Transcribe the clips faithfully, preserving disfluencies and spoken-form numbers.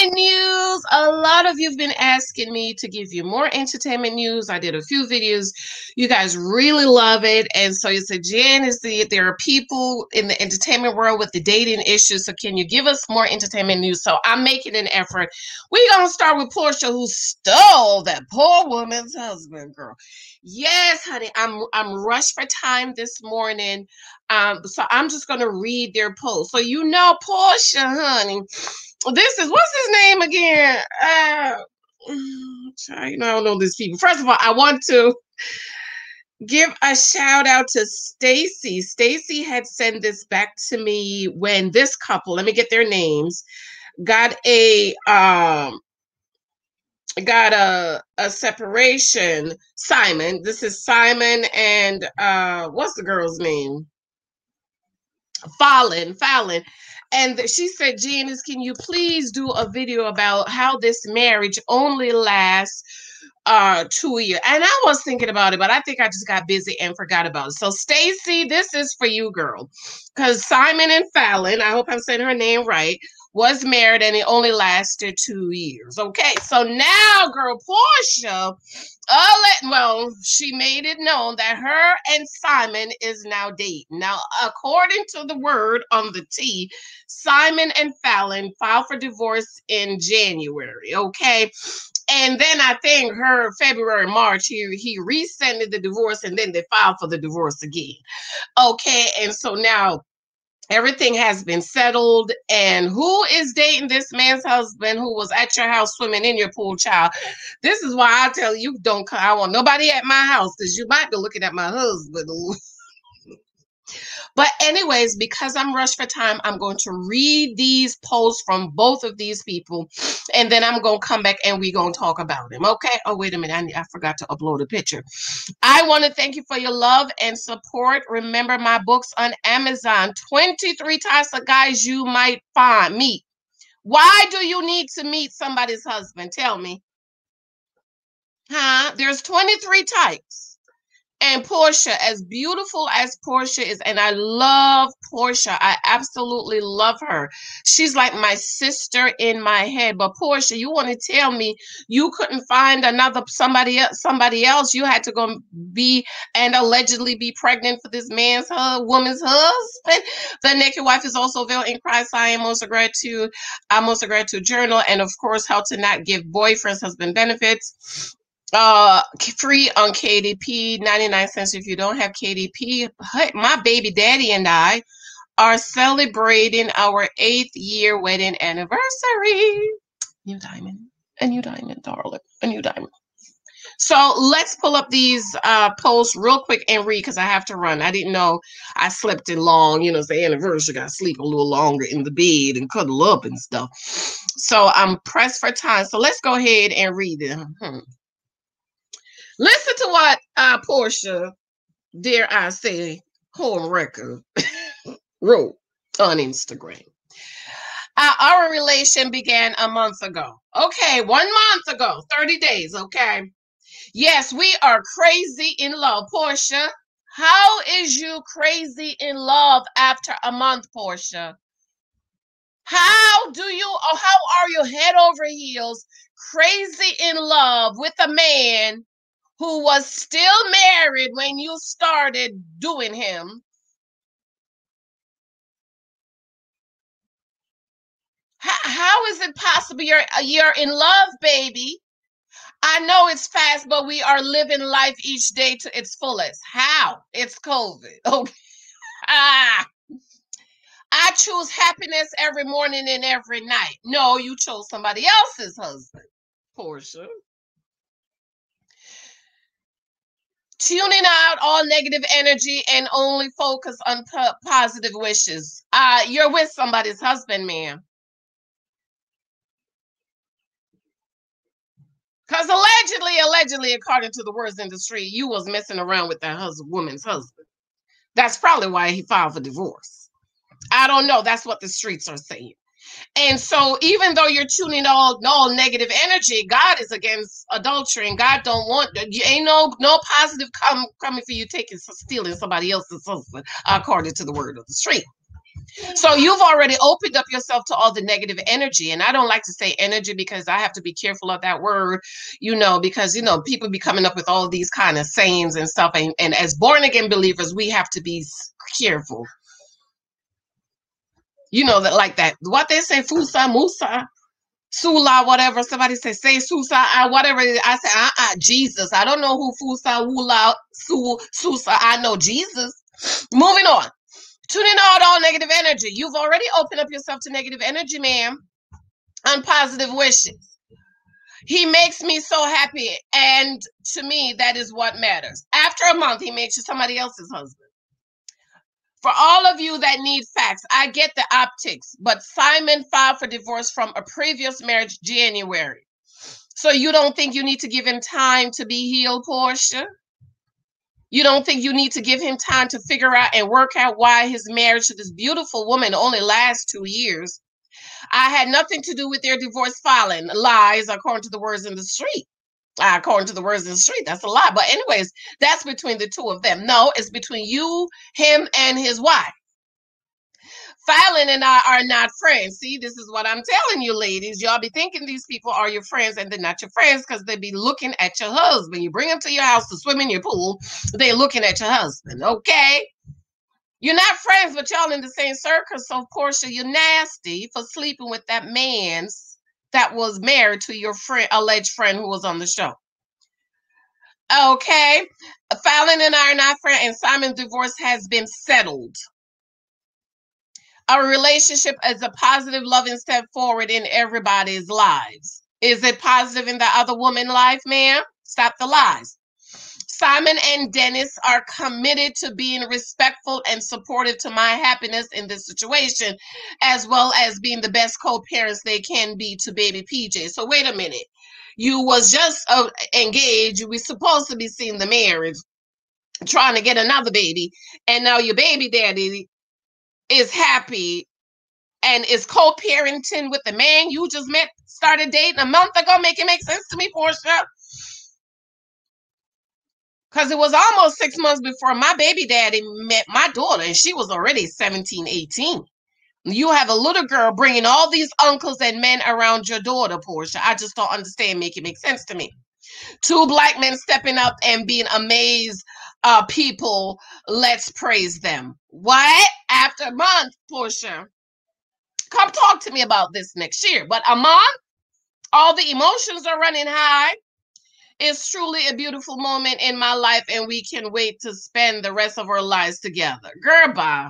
entertainment news. A lot of you've been asking me to give you more entertainment news. I did a few videos. You guys really love it. And so you said, Jen, is the, there are people in the entertainment world with the dating issues. So can you give us more entertainment news? So I'm making an effort. We're going to start with Porsha, who stole that poor woman's husband, girl. Yes, honey, I'm, I'm rushed for time this morning. Um, so I'm just going to read their post. So, you know, Porsha, honey, this is, what's his name again? Uh, you know, I don't know these people. First of all, I want to give a shout out to Stacy. Stacy had sent this back to me when this couple, let me get their names, got a, um, got a, a separation. Simon, this is Simon and uh, what's the girl's name? Falynn, Falynn. And she said, Janice, can you please do a video about how this marriage only lasts uh, two years? And I was thinking about it, but I think I just got busy and forgot about it. So, Stacy, this is for you, girl. Because Simon and Falynn, I hope I'm saying her name right, was married and it only lasted two years. Okay, so now, girl, Porsha, oh, let, well, she made it known that her and Simon is now dating. Now, according to the word on the T, Simon and Falynn filed for divorce in January. Okay, and then I think her February, March, he, he rescinded the divorce and then they filed for the divorce again. Okay, and so now, everything has been settled, and who is dating this man's husband who was at your house swimming in your pool, child? This is why I tell you, don't come. I want nobody at my house because you might be looking at my husband. But anyways, because I'm rushed for time, I'm going to read these posts from both of these people, and then I'm going to come back and we're going to talk about them. Okay. Oh, wait a minute. I, need, I forgot to upload a picture. I want to thank you for your love and support. Remember my books on Amazon, twenty-three types of guys you might find. Meet. Why do you need to meet somebody's husband? Tell me. Huh? There's twenty-three types. And Porsha, as beautiful as Porsha is, and I love Porsha. I absolutely love her. She's like my sister in my head. But Porsha, you want to tell me you couldn't find another somebody else? Somebody else? You had to go be and allegedly be pregnant for this man's her woman's husband. The Naked Wife is also available in Christ. I am also gratitude. I'm also gratitude journal, and of course, how to not give boyfriends husband benefits. Uh, free on K D P, ninety-nine cents. If you don't have K D P, my baby daddy and I are celebrating our eighth year wedding anniversary. New diamond, a new diamond, darling, a new diamond. So let's pull up these uh, posts real quick and read because I have to run. I didn't know I slept in long. You know, it's the anniversary. I sleep a little longer in the bed and cuddle up and stuff. So I'm pressed for time. So let's go ahead and read them. Hmm. Listen to what uh, Porsha, dare I say, homewrecker, wrote on Instagram. Uh, our relation began a month ago. Okay, one month ago, thirty days, okay? Yes, we are crazy in love. Porsha, how is you crazy in love after a month, Porsha? How do you, or how are you head over heels, crazy in love with a man who was still married when you started doing him? How, how is it possible you're, you're in love, baby? I know it's fast, but we are living life each day to its fullest. How? It's COVID. Okay. Ah. I choose happiness every morning and every night. No, you chose somebody else's husband, Porsha. Tuning out all negative energy and only focus on po positive wishes. Uh, you're with somebody's husband, man. Because allegedly, allegedly, according to the words industry, you was messing around with that hus woman's husband. That's probably why he filed for divorce. I don't know. That's what the streets are saying. And so even though you're tuning all, all negative energy, God is against adultery and God don't want, you ain't no no positive come, coming for you taking, stealing somebody else's husband, according to the word of the street. So you've already opened up yourself to all the negative energy. And I don't like to say energy because I have to be careful of that word, you know, because, you know, people be coming up with all of these kind of sayings and stuff. And, and as born again believers, we have to be careful. You know, that like that. What they say, Fusa, Musa, Sula, whatever. Somebody say, say Susa, I, whatever. I say, uh-uh, Jesus. I don't know who Fusa, Wula, Su, Susa. I know Jesus. Moving on. Tuning out all negative energy. You've already opened up yourself to negative energy, ma'am. On positive wishes. He makes me so happy. And to me, that is what matters. After a month, he makes you somebody else's husband. For all of you that need facts, I get the optics, but Simon filed for divorce from a previous marriage January. So you don't think you need to give him time to be healed, Porsha? You don't think you need to give him time to figure out and work out why his marriage to this beautiful woman only lasts two years? I had nothing to do with their divorce filing. Lies, according to the words in the street. Uh, according to the words in the street, that's a lie. But anyways, that's between the two of them. No, it's between you, him, and his wife. Falynn and I are not friends. See, this is what I'm telling you, ladies. Y'all be thinking these people are your friends, and they're not your friends because they be looking at your husband. You bring them to your house to swim in your pool. They're looking at your husband, okay? You're not friends, but y'all in the same circle. So, Porsha, you're nasty for sleeping with that man's that was married to your friend, alleged friend who was on the show. Okay. Falynn and I are not friends, and Simon's divorce has been settled. Our relationship is a positive, loving step forward in everybody's lives. Is it positive in the other woman's life, ma'am? Stop the lies. Simon and Dennis are committed to being respectful and supportive to my happiness in this situation, as well as being the best co-parents they can be to baby P J. So wait a minute. You was just uh, engaged. You were supposed to be seeing the marriage, trying to get another baby. And now your baby daddy is happy and is co-parenting with the man you just met, started dating a month ago. Make it make sense to me, Porsha. Because it was almost six months before my baby daddy met my daughter, and she was already seventeen, eighteen. You have a little girl bringing all these uncles and men around your daughter, Porsha. I just don't understand. Make it make sense to me. Two black men stepping up and being amazed uh, people. Let's praise them. What? After a month, Porsha, come talk to me about this next year. But a month, all the emotions are running high. It's truly a beautiful moment in my life, and we can wait to spend the rest of our lives together. Girl, bye.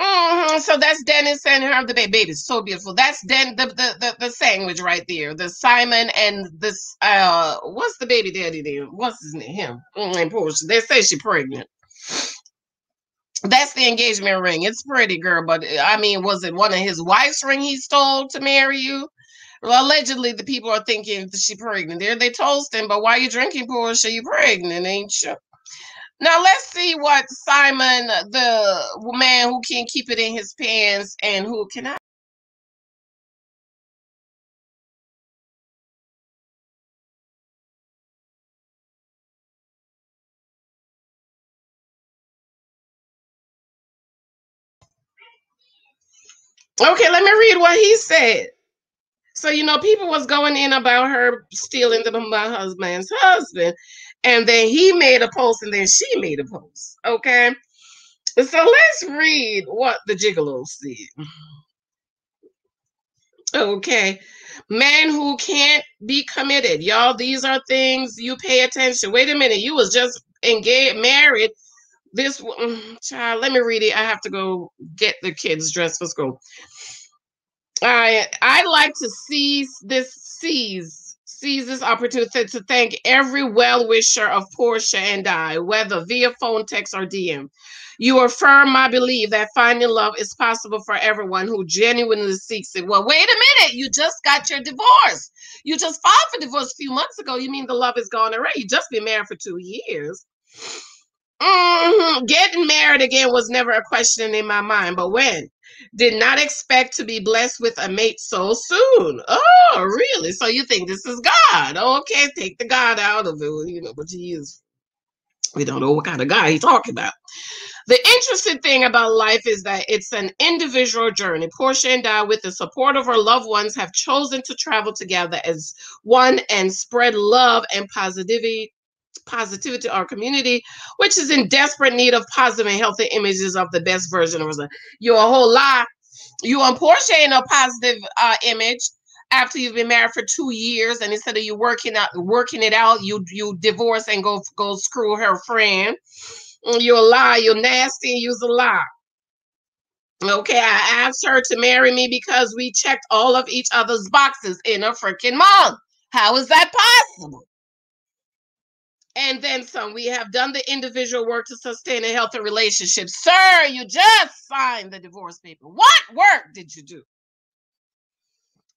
Mm-hmm. So that's Dennis and her, the baby. Baby, so beautiful. That's Den, the, the, the, the sandwich right there. The Simon and this, uh, what's the baby daddy there? What's his name? Him. And Porsha. They say she's pregnant. That's the engagement ring. It's pretty, girl, but I mean, was it one of his wife's ring he stole to marry you? Well, allegedly, the people are thinking that she's pregnant. There they toasting, but why you drinking, Porsha? You pregnant, ain't you? Now, let's see what Simon, the man who can't keep it in his pants and who cannot. Okay, let me read what he said. So, you know, people was going in about her stealing the my husband's husband. And then he made a post and then she made a post. Okay. So let's read what the gigolo said. Okay. Man who can't be committed. Y'all, these are things you pay attention. Wait a minute. You was just engaged, married. This child, let me read it. I have to go get the kids dressed for school. I I like to seize this seize seize this opportunity to thank every well wisher of Porsha and I, whether via phone, text, or D M. You affirm my belief that finding love is possible for everyone who genuinely seeks it. Well, wait a minute! You just got your divorce. You just filed for divorce a few months ago. You mean the love is gone already? You just been married for two years. Mm-hmm. Getting married again was never a question in my mind, but when? Did not expect to be blessed with a mate so soon. Oh, really? So you think this is God? Okay, take the God out of it. You know, but he is. We don't know what kind of guy he's talking about. The interesting thing about life is that it's an individual journey. Porsha and I, with the support of our loved ones, have chosen to travel together as one and spread love and positivity positivity to our community, which is in desperate need of positive and healthy images of the best version of us. You're a whole lot. You on Porsha ain't a positive uh, image after you've been married for two years, and instead of you working out, working it out, you you divorce and go go screw her friend. You're a lie. You're nasty. You're a lie. Okay, I asked her to marry me because we checked all of each other's boxes in a freaking month. How is that possible? And then some. We have done the individual work to sustain a healthy relationship. Sir, you just signed the divorce paper. What work did you do?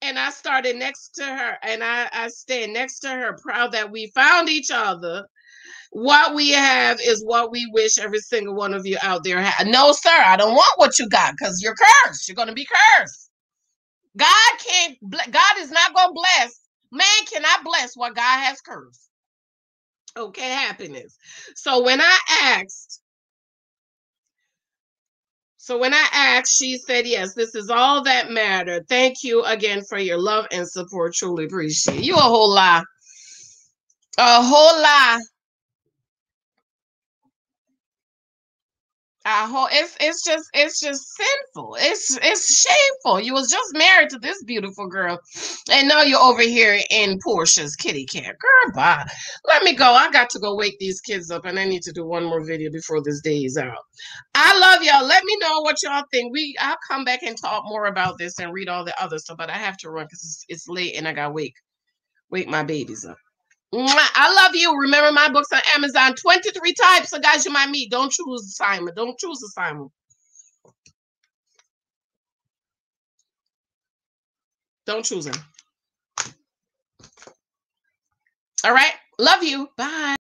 And I started next to her, and I, I stand next to her, proud that we found each other. What we have is what we wish every single one of you out there had. No, sir, I don't want what you got because you're cursed. You're going to be cursed. God can't, God is not going to bless. Man cannot bless what God has cursed. Okay, happiness. So when I asked, so when I asked, she said, yes, this is all that mattered. Thank you again for your love and support. Truly appreciate you. A whole lot. A whole lot. I hope it's it's just it's just sinful. It's it's shameful. You was just married to this beautiful girl, and now you're over here in Portia's kitty cat. Girl, bye. Let me go. I got to go wake these kids up, and I need to do one more video before this day is out. I love y'all. Let me know what y'all think. We I'll come back and talk more about this and read all the other stuff, but I have to run because it's, it's late and I gotta wake wake my babies up. I love you. Remember, my book's on Amazon. twenty-three types of guys you might meet. Don't choose Simon. Don't choose Simon. Don't choose him. All right. Love you. Bye.